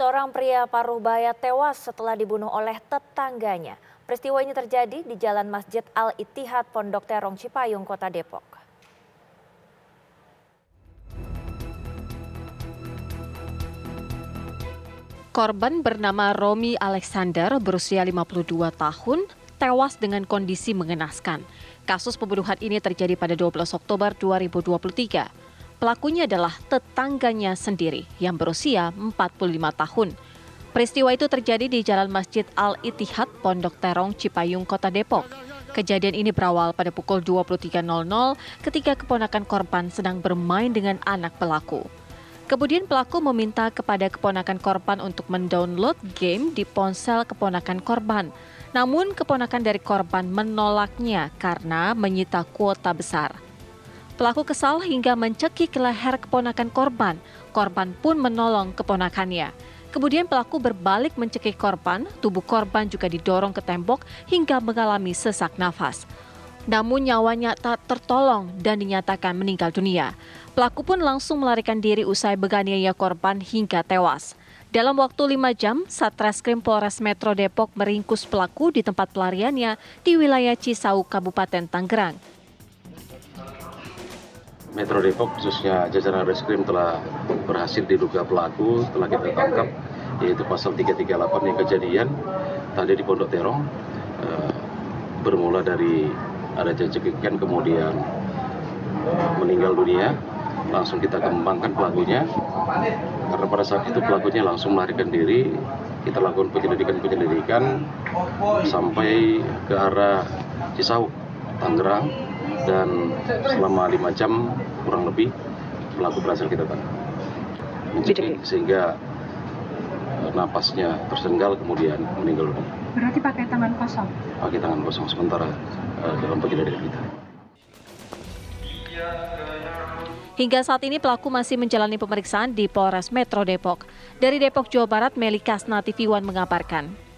Seorang pria paruh baya tewas setelah dibunuh oleh tetangganya. Peristiwa ini terjadi di Jalan Masjid Al-Ittihad, Pondok Terong Cipayung, Kota Depok. Korban bernama Romi Alexander berusia 52 tahun, tewas dengan kondisi mengenaskan. Kasus pembunuhan ini terjadi pada 12 Oktober 2023. Pelakunya adalah tetangganya sendiri yang berusia 45 tahun. Peristiwa itu terjadi di Jalan Masjid Al-Ittihad, Pondok Terong, Cipayung, Kota Depok. Kejadian ini berawal pada pukul 23.00 ketika keponakan korban sedang bermain dengan anak pelaku. Kemudian pelaku meminta kepada keponakan korban untuk mendownload game di ponsel keponakan korban. Namun keponakan dari korban menolaknya karena menyita kuota besar. Pelaku kesal hingga mencekik leher keponakan korban. Korban pun menolong keponakannya. Kemudian pelaku berbalik mencekik korban, tubuh korban juga didorong ke tembok hingga mengalami sesak nafas. Namun nyawanya tak tertolong dan dinyatakan meninggal dunia. Pelaku pun langsung melarikan diri usai menganiaya korban hingga tewas. Dalam waktu 5 jam, Satreskrim Polres Metro Depok meringkus pelaku di tempat pelariannya di wilayah Cisauk, Kabupaten Tangerang. Metro Depok khususnya jajaran reskrim telah berhasil diduga pelaku, telah kita tangkap, yaitu pasal 338 yang kejadian tadi di Pondok Terong, bermula dari ada cekikan kemudian meninggal dunia. Langsung kita kembangkan pelakunya, karena pada saat itu pelakunya langsung melarikan diri. Kita lakukan penyelidikan sampai ke arah Cisauk, Tangerang. Dan selama 5 jam kurang lebih pelaku berhasil kita tangkap, mencekik sehingga napasnya tersenggal kemudian meninggal dunia. Berarti pakai tangan kosong? Pakai tangan kosong sementara dalam penyelidikan kita. Hingga saat ini pelaku masih menjalani pemeriksaan di Polres Metro Depok. Dari Depok, Jawa Barat, Melikas Nati Viwan mengabarkan.